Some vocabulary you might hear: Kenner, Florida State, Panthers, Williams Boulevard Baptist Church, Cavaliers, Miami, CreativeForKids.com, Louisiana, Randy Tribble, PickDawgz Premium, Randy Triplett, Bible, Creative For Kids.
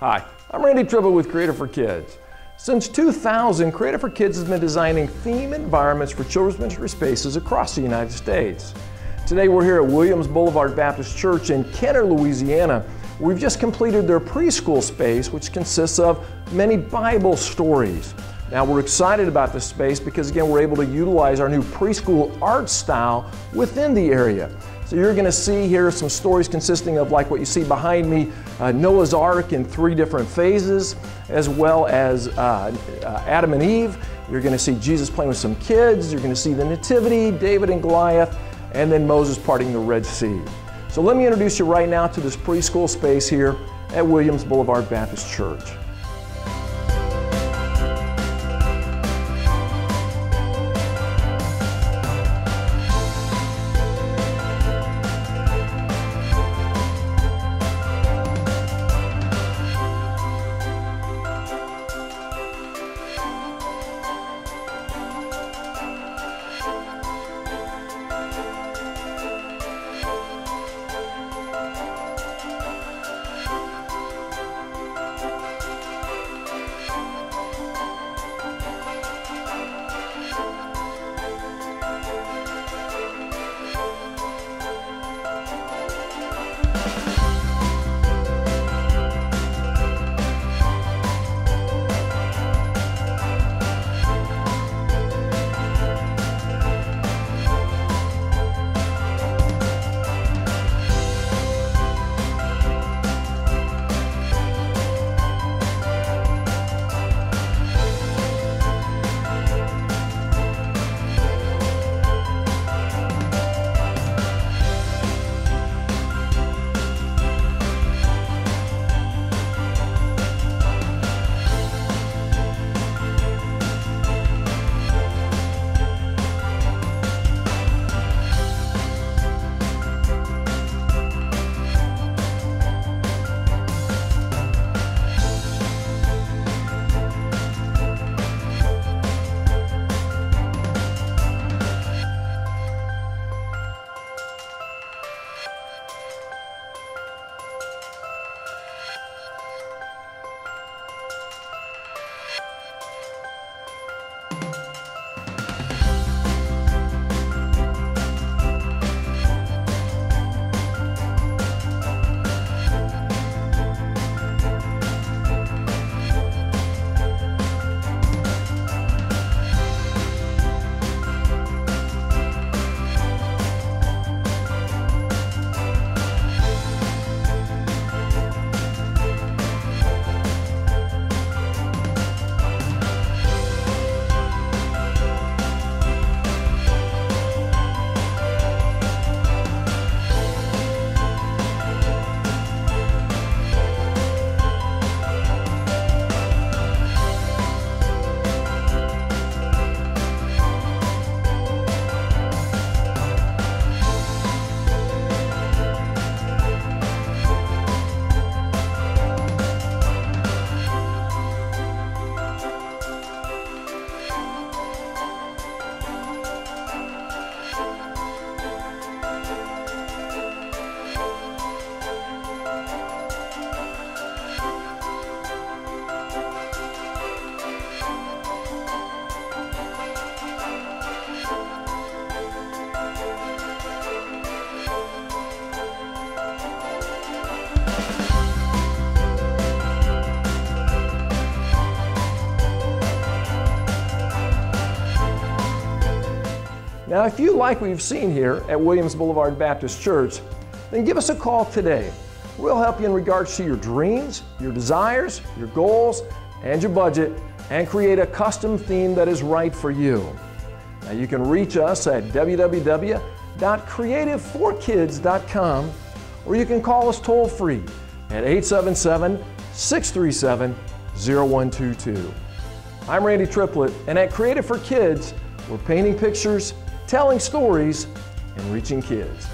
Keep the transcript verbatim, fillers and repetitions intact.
Hi, I'm Randy Tribble with Creative for Kids. Since two thousand, Creative for Kids has been designing theme environments for children's ministry spaces across the United States. Today we're here at Williams Boulevard Baptist Church in Kenner, Louisiana. We've just completed their preschool space, which consists of many Bible stories. Now we're excited about this space because, again, we're able to utilize our new preschool art style within the area. So you're going to see here some stories consisting of, like what you see behind me, uh, Noah's Ark in three different phases, as well as uh, uh, Adam and Eve. You're going to see Jesus playing with some kids. You're going to see the Nativity, David and Goliath, and then Moses parting the Red Sea. So let me introduce you right now to this preschool space here at Williams Boulevard Baptist Church. Now, if you like what you've seen here at Williams Boulevard Baptist Church, then give us a call today. We'll help you in regards to your dreams, your desires, your goals, and your budget, and create a custom theme that is right for you. Now, you can reach us at w w w dot creative for kids dot com, or you can call us toll-free at eight seven seven, six three seven, zero one two two. I'm Randy Triplett, and at Creative for Kids, we're painting pictures, telling stories, and reaching kids.